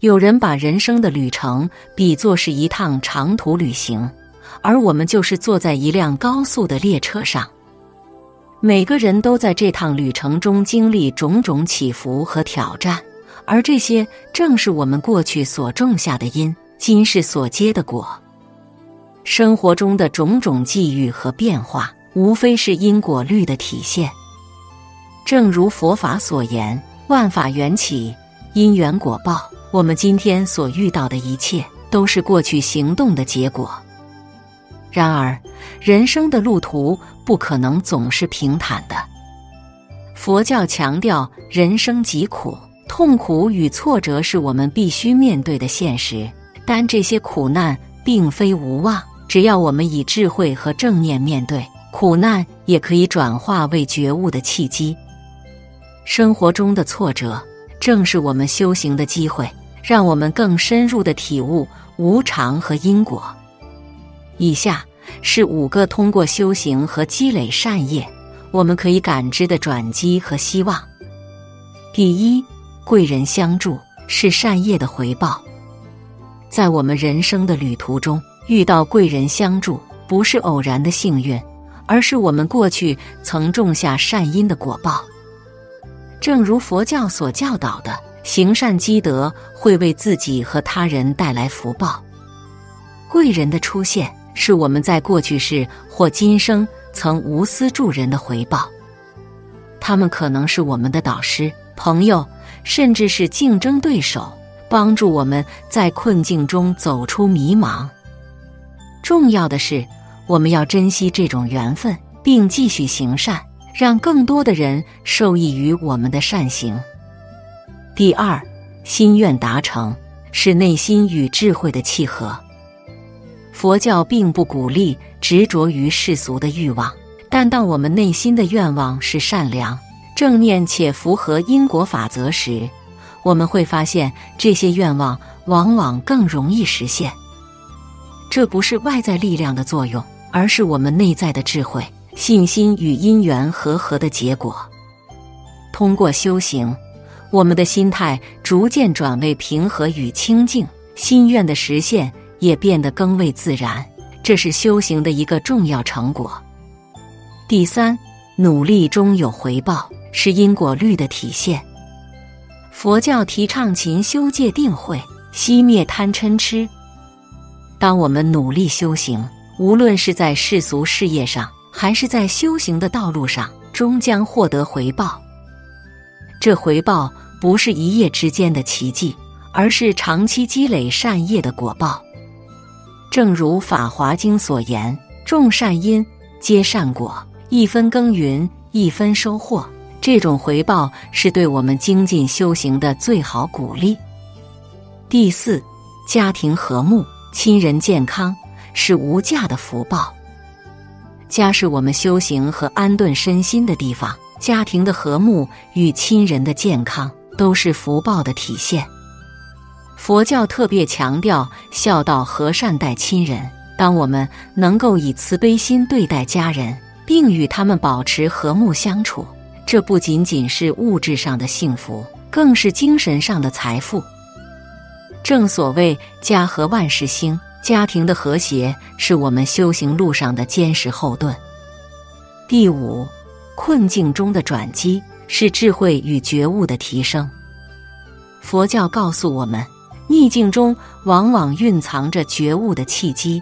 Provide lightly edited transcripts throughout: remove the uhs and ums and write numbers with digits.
有人把人生的旅程比作是一趟长途旅行，而我们就是坐在一辆高速的列车上。每个人都在这趟旅程中经历种种起伏和挑战，而这些正是我们过去所种下的因，今世所结的果。生活中的种种际遇和变化，无非是因果律的体现。正如佛法所言，万法缘起，因缘果报。我们今天所遇到的一切，都是过去行动的结果。然而，人生的路途不可能总是平坦的。佛教强调人生疾苦，痛苦与挫折是我们必须面对的现实，但这些苦难并非无望，只要我们以智慧和正念面对，苦难也可以转化为觉悟的契机。生活中的挫折正是我们修行的机会，让我们更深入地体悟无常和因果。以下是5个通过修行和积累善业，我们可以感知的转机和希望。第一，贵人相助是善业的回报。在我们人生的旅途中，遇到贵人相助不是偶然的幸运，而是我们过去曾种下善因的果报。正如佛教所教导的，行善积德会为自己和他人带来福报。贵人的出现是我们在过去世或今生曾无私助人的回报。他们可能是我们的导师、朋友，甚至是竞争对手，帮助我们在困境中走出迷茫。重要的是，我们要珍惜这种缘分，并继续行善，让更多的人受益于我们的善行。第二，心愿达成是内心与智慧的契合。佛教并不鼓励执着于世俗的欲望，但当我们内心的愿望是善良、正念且符合因果法则时，我们会发现这些愿望往往更容易实现。这不是外在力量的作用，而是我们内在的智慧、信心与因缘和合的结果。通过修行，我们的心态逐渐转为平和与清净，心愿的实现也变得更为自然，这是修行的一个重要成果。第三，努力中有回报，是因果律的体现。佛教提倡勤修戒定慧，熄灭贪嗔痴。当我们努力修行，无论是在世俗事业上，还是在修行的道路上，终将获得回报。这回报不是一夜之间的奇迹，而是长期积累善业的果报。正如《法华经》所言，种善因，结善果，一分耕耘，一分收获。这种回报是对我们精进修行的最好鼓励。第四，家庭和睦，亲人健康是无价的福报。家是我们修行和安顿身心的地方，家庭的和睦与亲人的健康都是福报的体现。佛教特别强调孝道和善待亲人，当我们能够以慈悲心对待家人，并与他们保持和睦相处，这不仅仅是物质上的幸福，更是精神上的财富。正所谓家和万事兴，家庭的和谐是我们修行路上的坚实后盾。第五，困境中的转机是智慧与觉悟的提升。佛教告诉我们，逆境中往往蕴藏着觉悟的契机。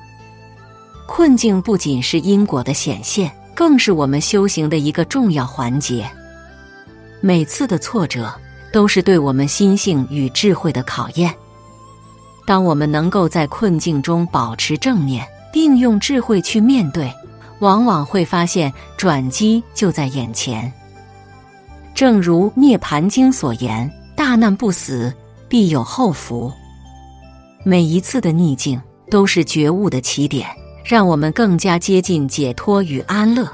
困境不仅是因果的显现，更是我们修行的一个重要环节。每次的挫折都是对我们心性与智慧的考验。当我们能够在困境中保持正念，并用智慧去面对，往往会发现转机就在眼前。正如《涅槃经》所言，大难不死，必有后福。每一次的逆境都是觉悟的起点，让我们更加接近解脱与安乐。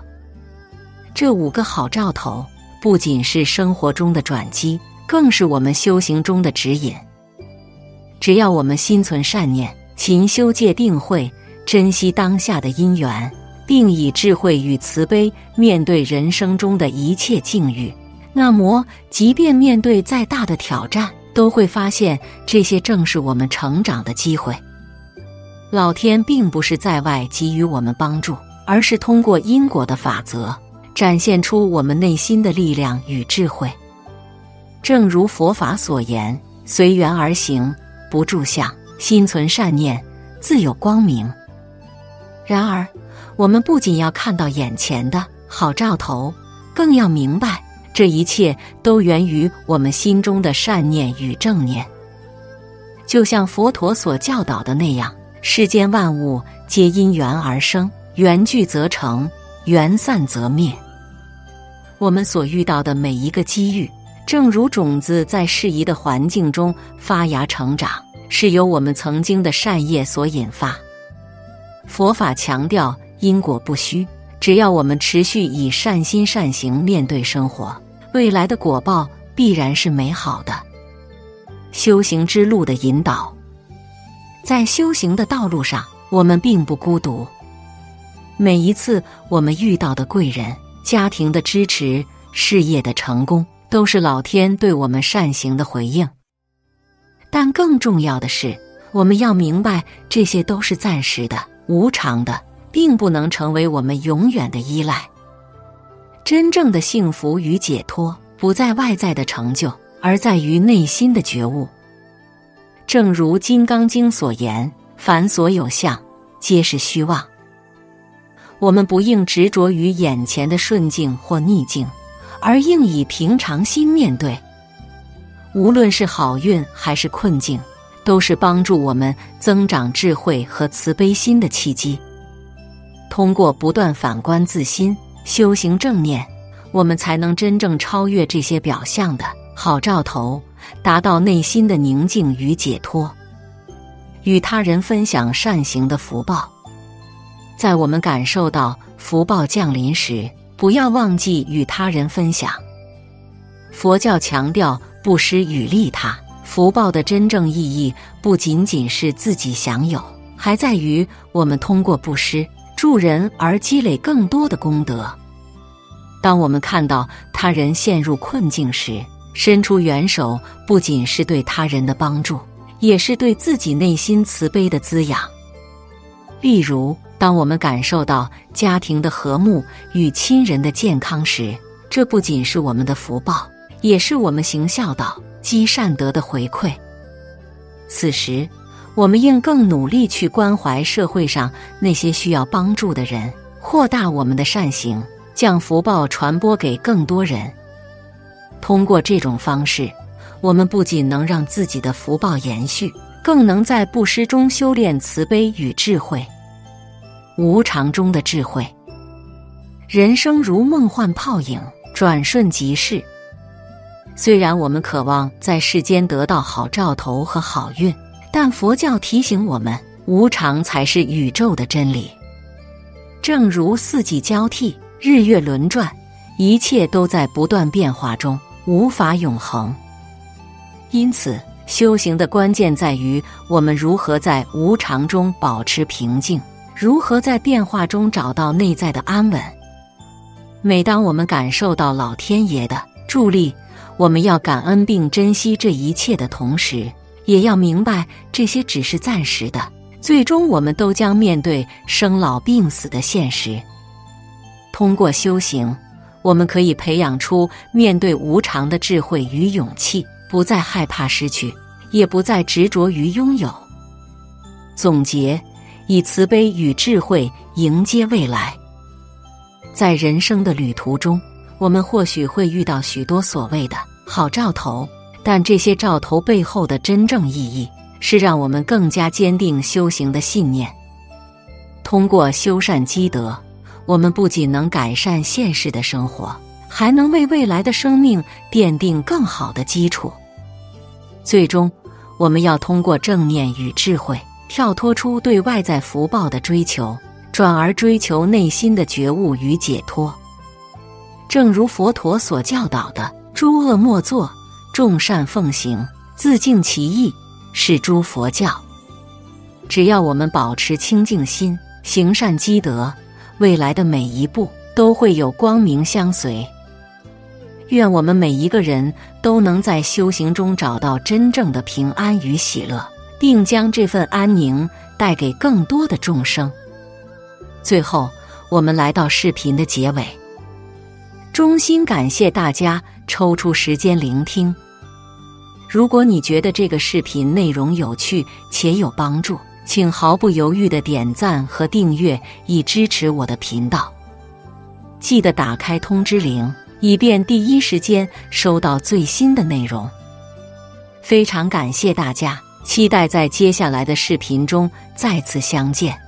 这5个好兆头不仅是生活中的转机，更是我们修行中的指引。只要我们心存善念，勤修戒定慧，珍惜当下的因缘，并以智慧与慈悲面对人生中的一切境遇，那么即便面对再大的挑战，都会发现这些正是我们成长的机会。老天并不是在外给予我们帮助，而是通过因果的法则，展现出我们内心的力量与智慧。正如佛法所言，随缘而行，不住相，心存善念，自有光明。然而，我们不仅要看到眼前的好兆头，更要明白这一切都源于我们心中的善念与正念。就像佛陀所教导的那样，世间万物皆因缘而生，缘聚则成，缘散则灭。我们所遇到的每一个机遇，正如种子在适宜的环境中发芽成长，是由我们曾经的善业所引发。佛法强调因果不虚，只要我们持续以善心善行面对生活，未来的果报必然是美好的。修行之路的引导，在修行的道路上，我们并不孤独。每一次我们遇到的贵人、家庭的支持、事业的成功，都是老天对我们善行的回应。但更重要的是，我们要明白这些都是暂时的、无常的，并不能成为我们永远的依赖。真正的幸福与解脱，不在外在的成就，而在于内心的觉悟。正如《金刚经》所言，凡所有相，皆是虚妄。我们不应执着于眼前的顺境或逆境，而应以平常心面对。无论是好运还是困境，都是帮助我们增长智慧和慈悲心的契机。通过不断反观自心，修行正念，我们才能真正超越这些表象的好兆头，达到内心的宁静与解脱。与他人分享善行的福报，在我们感受到福报降临时，不要忘记与他人分享。佛教强调布施与利他，福报的真正意义不仅仅是自己享有，还在于我们通过布施助人而积累更多的功德。当我们看到他人陷入困境时，伸出援手，不仅是对他人的帮助，也是对自己内心慈悲的滋养。例如，当我们感受到家庭的和睦与亲人的健康时，这不仅是我们的福报，也是我们行孝道、积善德的回馈。此时我们应更努力去关怀社会上那些需要帮助的人，扩大我们的善行，将福报传播给更多人。通过这种方式，我们不仅能让自己的福报延续，更能在布施中修炼慈悲与智慧。无常中的智慧，人生如梦幻泡影，转瞬即逝。虽然我们渴望在世间得到好兆头和好运，但佛教提醒我们，无常才是宇宙的真理。正如四季交替，日月轮转，一切都在不断变化中，无法永恒。因此，修行的关键在于我们如何在无常中保持平静，如何在变化中找到内在的安稳。每当我们感受到老天爷的助力，我们要感恩并珍惜这一切的同时，也要明白这些只是暂时的，最终我们都将面对生老病死的现实。通过修行，我们可以培养出面对无常的智慧与勇气，不再害怕失去，也不再执着于拥有。总结：以慈悲与智慧迎接未来。在人生的旅途中，我们或许会遇到许多所谓的好兆头，但这些兆头背后的真正意义，是让我们更加坚定修行的信念。通过修善积德，我们不仅能改善现世的生活，还能为未来的生命奠定更好的基础。最终，我们要通过正念与智慧，跳脱出对外在福报的追求，转而追求内心的觉悟与解脱。正如佛陀所教导的，诸恶莫作，众善奉行，自净其意，是诸佛教。只要我们保持清净心，行善积德，未来的每一步都会有光明相随。愿我们每一个人都能在修行中找到真正的平安与喜乐，并将这份安宁带给更多的众生。最后，我们来到视频的结尾，衷心感谢大家抽出时间聆听。如果你觉得这个视频内容有趣且有帮助，请毫不犹豫地点赞和订阅，以支持我的频道。记得打开通知铃，以便第一时间收到最新的内容。非常感谢大家，期待在接下来的视频中再次相见。